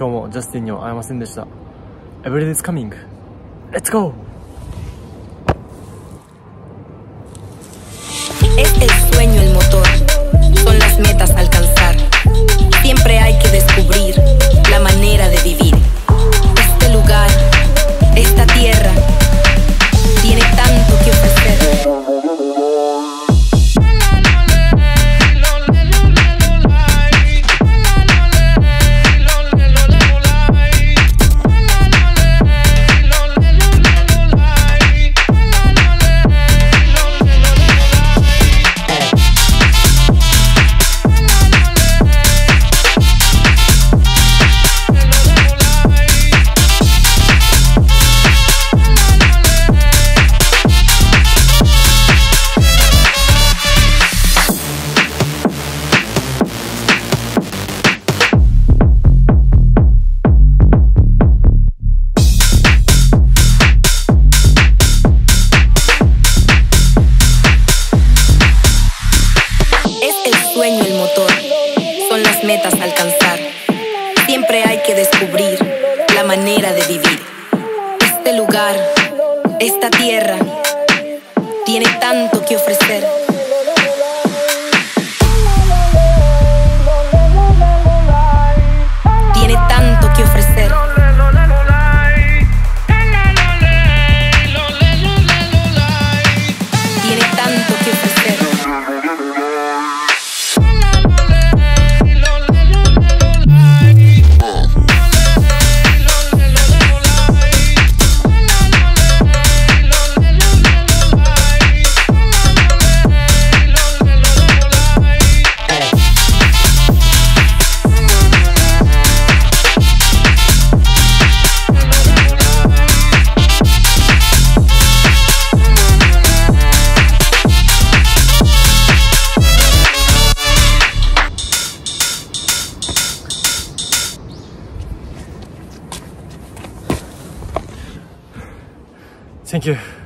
今日もジャスティンには会えませんでした。 Everything is coming! Let's go! Es el sueño el motor, son las metas a alcanzar. Siempre hay que descubrir la manera de vivir. Este lugar, esta tierra, tiene tanto que ofrecer. Esta tierra tiene tanto que ofrecer. Tiene tanto que ofrecer. Tiene tanto que ofrecer. Thank you.